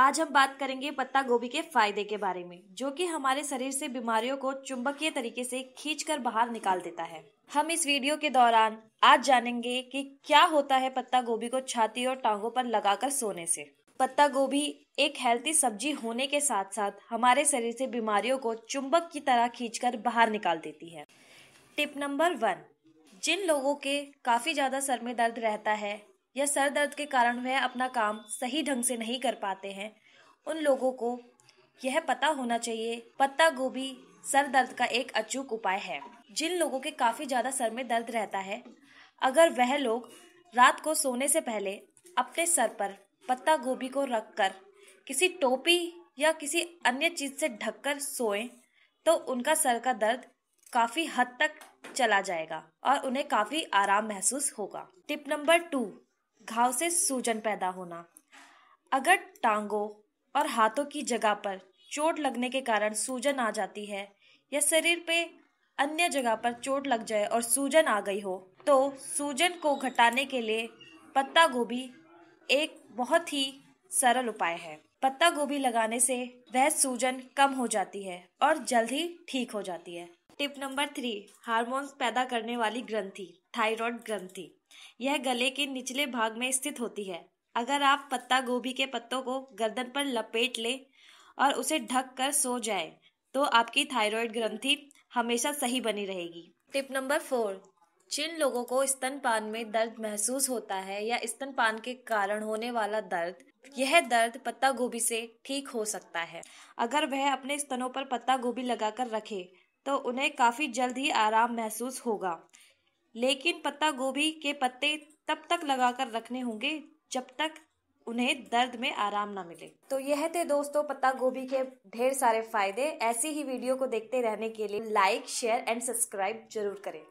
आज हम बात करेंगे पत्ता गोभी के फायदे के बारे में, जो कि हमारे शरीर से बीमारियों को चुंबकीय तरीके से खींचकर बाहर निकाल देता है। हम इस वीडियो के दौरान आज जानेंगे कि क्या होता है पत्ता गोभी को छाती और टांगों पर लगाकर सोने से। पत्ता गोभी एक हेल्थी सब्जी होने के साथ साथ हमारे शरीर से बीमारियों को चुंबक की तरह खींचकर बाहर निकाल देती है। टिप नंबर 1, जिन लोगों के काफी ज्यादा सर में दर्द रहता है या सर दर्द के कारण वह अपना काम सही ढंग से नहीं कर पाते हैं, उन लोगों को यह पता होना चाहिए पत्ता गोभी सर दर्द का एक अचूक उपाय है। जिन लोगों के काफ़ी ज़्यादा सर में दर्द रहता है, अगर वह लोग रात को सोने से पहले अपने सर पर पत्ता गोभी को रखकर किसी टोपी या किसी अन्य चीज़ से ढककर सोएं तो उनका सर का दर्द काफ़ी हद तक चला जाएगा और उन्हें काफ़ी आराम महसूस होगा। टिप नंबर 2, घाव से सूजन पैदा होना। अगर टांगों और हाथों की जगह पर चोट लगने के कारण सूजन आ जाती है या शरीर पे अन्य जगह पर चोट लग जाए और सूजन आ गई हो, तो सूजन को घटाने के लिए पत्ता गोभी एक बहुत ही सरल उपाय है। पत्ता गोभी लगाने से वह सूजन कम हो जाती है और जल्द ही ठीक हो जाती है। टिप नंबर 3, हार्मोन्स पैदा करने वाली ग्रंथि, थायराइड ग्रंथि। यह गले के निचले भाग में स्थित होती है। अगर आप पत्ता गोभी के पत्तों को गर्दन पर लपेट लें और उसे ढक कर सो जाए तो आपकी थायराइड ग्रंथि हमेशा सही बनी रहेगी। टिप नंबर 4, जिन लोगों को स्तनपान में दर्द महसूस होता है या स्तनपान के कारण होने वाला दर्द, यह दर्द पत्ता गोभी से ठीक हो सकता है। अगर वह अपने स्तनों पर पत्ता गोभी लगा कर रखे तो उन्हें काफ़ी जल्द ही आराम महसूस होगा, लेकिन पत्ता गोभी के पत्ते तब तक लगाकर रखने होंगे जब तक उन्हें दर्द में आराम ना मिले। तो यह थे दोस्तों पत्ता गोभी के ढेर सारे फायदे। ऐसी ही वीडियो को देखते रहने के लिए लाइक, शेयर एंड सब्सक्राइब जरूर करें।